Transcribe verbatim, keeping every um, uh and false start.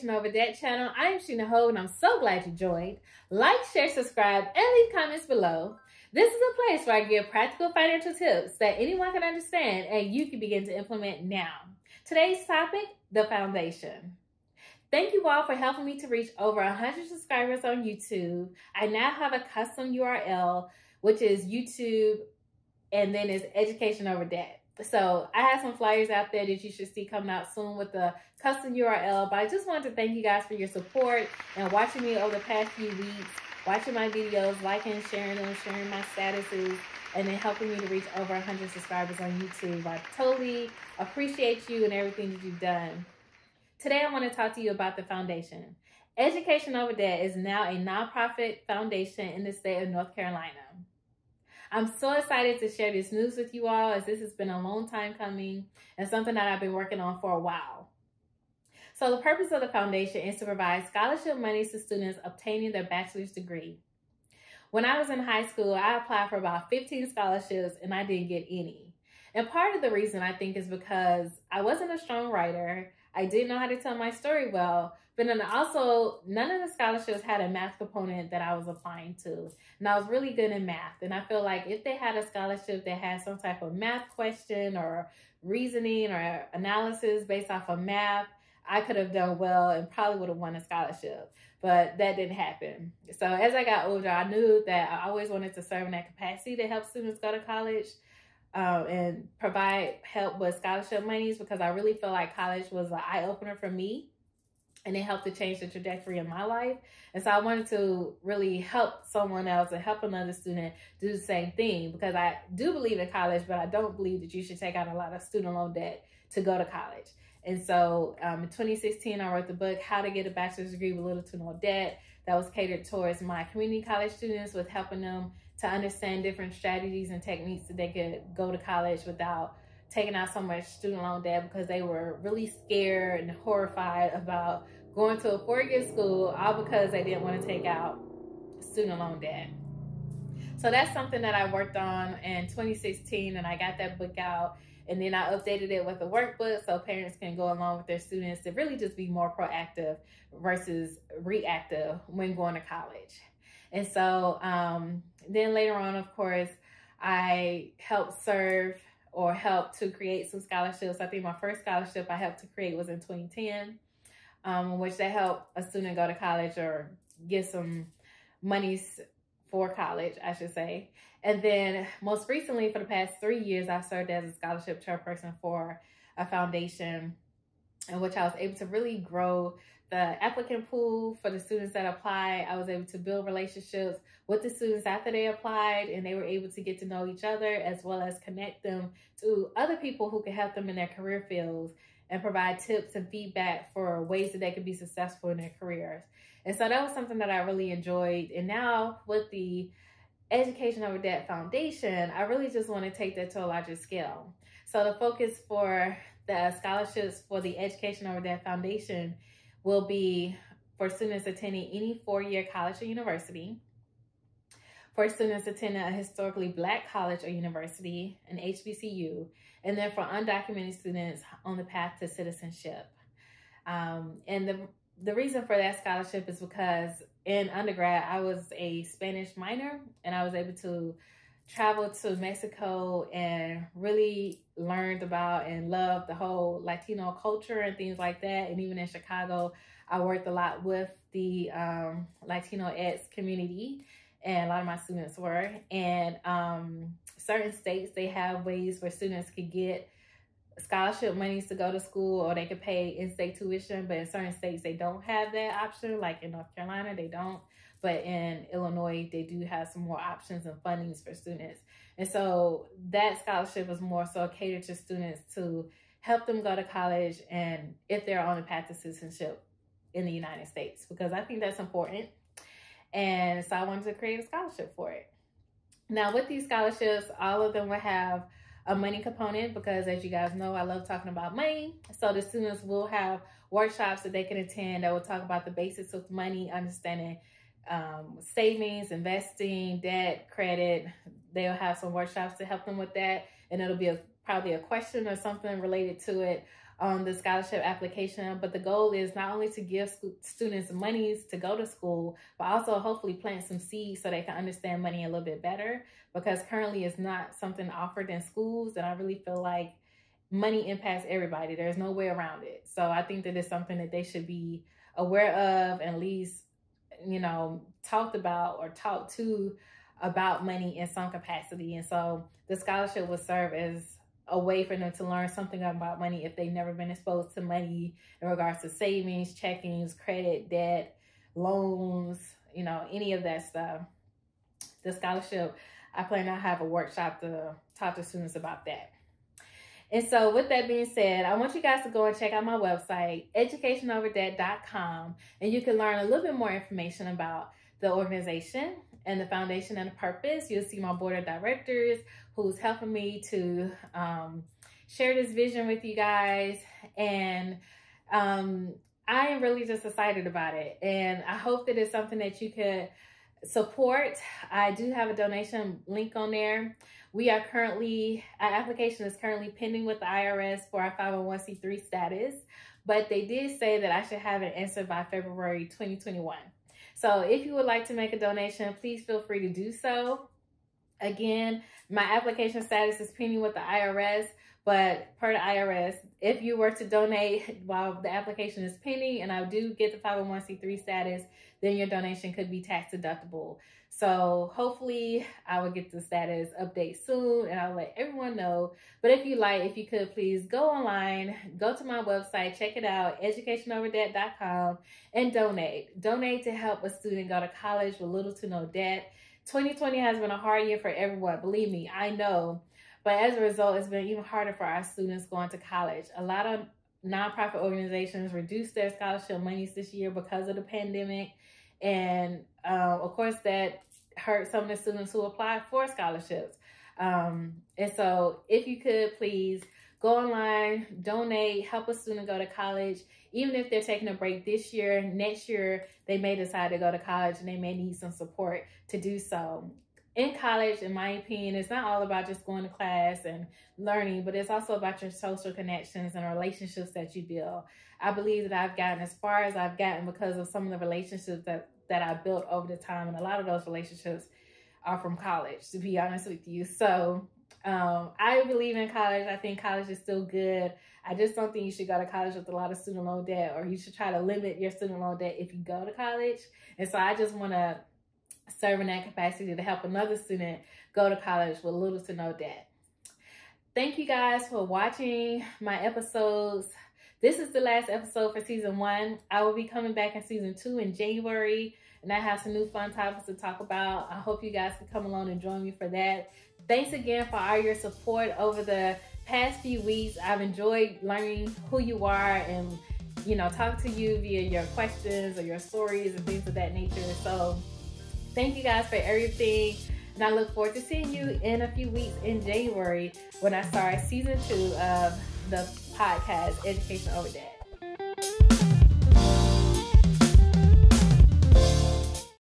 Education Over Debt channel. I am Sheena Hogue and I'm so glad you joined. Like, share, subscribe, and leave comments below. This is a place where I give practical financial tips that anyone can understand and you can begin to implement now. Today's topic, the foundation. Thank you all for helping me to reach over one hundred subscribers on YouTube. I now have a custom U R L, which is YouTube, and then it's Education Over Debt. So I have some flyers out there that you should see coming out soon with the custom U R L, but I just wanted to thank you guys for your support and watching me over the past few weeks, watching my videos, liking, sharing them, sharing my statuses, and then helping me to reach over one hundred subscribers on YouTube. I totally appreciate you and everything that you've done. Today, I want to talk to you about the foundation. Education Over Debt is now a nonprofit foundation in the state of North Carolina. I'm so excited to share this news with you all, as this has been a long time coming and something that I've been working on for a while. So the purpose of the foundation is to provide scholarship money to students obtaining their bachelor's degree. When I was in high school, I applied for about fifteen scholarships and I didn't get any. And part of the reason, I think, is because I wasn't a strong writer. I didn't know how to tell my story well, but then also none of the scholarships had a math component that I was applying to. And I was really good in math. And I feel like if they had a scholarship that had some type of math question or reasoning or analysis based off of math, I could have done well and probably would have won a scholarship, but that didn't happen. So as I got older, I knew that I always wanted to serve in that capacity to help students go to college. Um, and provide help with scholarship monies, because I really feel like college was an eye-opener for me and it helped to change the trajectory of my life. And so I wanted to really help someone else and help another student do the same thing, because I do believe in college, but I don't believe that you should take out a lot of student loan debt to go to college. And so um, in twenty sixteen, I wrote the book, How to Get a Bachelor's Degree with Little to No Debt, that was catered towards my community college students, with helping them to understand different strategies and techniques that they could go to college without taking out so much student loan debt, because they were really scared and horrified about going to a four-year school, all because they didn't want to take out student loan debt. So that's something that I worked on in twenty sixteen, and I got that book out, and then I updated it with a workbook so parents can go along with their students to really just be more proactive versus reactive when going to college. And so um, then later on, of course, I helped serve or helped to create some scholarships. I think my first scholarship I helped to create was in twenty ten, um, which they helped a student go to college or get some monies for college, I should say. And then most recently, for the past three years, I served as a scholarship chairperson for a foundation, in which I was able to really grow the applicant pool for the students that apply. I was able to build relationships with the students after they applied, and they were able to get to know each other, as well as connect them to other people who could help them in their career fields and provide tips and feedback for ways that they could be successful in their careers. And so that was something that I really enjoyed. And now with the Education Over Debt Foundation, I really just want to take that to a larger scale. So the focus for the scholarships for the Education Over Debt Foundation will be for students attending any four-year college or university, for students attending a historically Black college or university, an H B C U, and then for undocumented students on the path to citizenship. Um, and the, the reason for that scholarship is because in undergrad, I was a Spanish minor, and I was able to traveled to Mexico and really learned about and loved the whole Latino culture and things like that. And even in Chicago, I worked a lot with the um, Latino Eds community, and a lot of my students were. And um, certain states, they have ways where students could get scholarship monies to go to school, or they could pay in-state tuition, but in certain states, they don't have that option. Like in North Carolina, they don't. But in Illinois, they do have some more options and fundings for students. And so that scholarship is more so catered to students to help them go to college, and if they're on the path to citizenship in the United States, because I think that's important. And so I wanted to create a scholarship for it. Now with these scholarships, all of them will have a money component, because as you guys know, I love talking about money. So the students will have workshops that they can attend that will talk about the basics of money, understanding um savings, investing, debt, credit. They'll have some workshops to help them with that, and it'll be a, probably a question or something related to it on the scholarship application. But the goal is not only to give students monies to go to school, but also hopefully plant some seeds so they can understand money a little bit better, because currently it's not something offered in schools. And I really feel like money impacts everybody. There's no way around it. So I think that it's something that they should be aware of and at least, you know, talked about or talked to about money in some capacity. And so the scholarship will serve as a way for them to learn something about money if they've never been exposed to money in regards to savings, checkings, credit, debt, loans, you know, any of that stuff. The scholarship, I plan to have a workshop to talk to students about that. And so with that being said, I want you guys to go and check out my website, education over debt dot com, and you can learn a little bit more information about the organization and the foundation and the purpose. You'll see my board of directors who's helping me to um, share this vision with you guys. And um, I am really just excited about it. And I hope that it's something that you could support. I do have a donation link on there. We are currently, our application is currently pending with the I R S for our five oh one c three status, but they did say that I should have an answer by February twenty twenty-one. So if you would like to make a donation, please feel free to do so. Again, my application status is pending with the I R S, but per the I R S, if you were to donate while the application is pending and I do get the five oh one c three status, then your donation could be tax deductible. So hopefully I will get the status update soon and I'll let everyone know. But if you like, if you could please go online, go to my website, check it out, education over debt dot com, and donate. Donate to help a student go to college with little to no debt. twenty twenty has been a hard year for everyone. Believe me, I know. But as a result, it's been even harder for our students going to college. A lot of nonprofit organizations reduced their scholarship monies this year because of the pandemic. And uh, of course, that hurt some of the students who applied for scholarships. Um, and so if you could, please go online, donate, help a student go to college. Even if they're taking a break this year, next year, they may decide to go to college and they may need some support to do so. In college, in my opinion, it's not all about just going to class and learning, but it's also about your social connections and relationships that you build. I believe that I've gotten as far as I've gotten because of some of the relationships that, that I built over the time. And a lot of those relationships are from college, to be honest with you. So um, I believe in college. I think college is still good. I just don't think you should go to college with a lot of student loan debt, or you should try to limit your student loan debt if you go to college. And so I just want to serve in that capacity to help another student go to college with little to no debt. Thank you guys for watching my episodes. This is the last episode for season one. I will be coming back in season two in January, and I have some new fun topics to talk about. I hope you guys can come along and join me for that. Thanks again for all your support over the past few weeks. I've enjoyed learning who you are and, you know, talk to you via your questions or your stories and things of that nature. So thank you guys for everything, and I look forward to seeing you in a few weeks in January when I start season two of the podcast, Education Over Debt.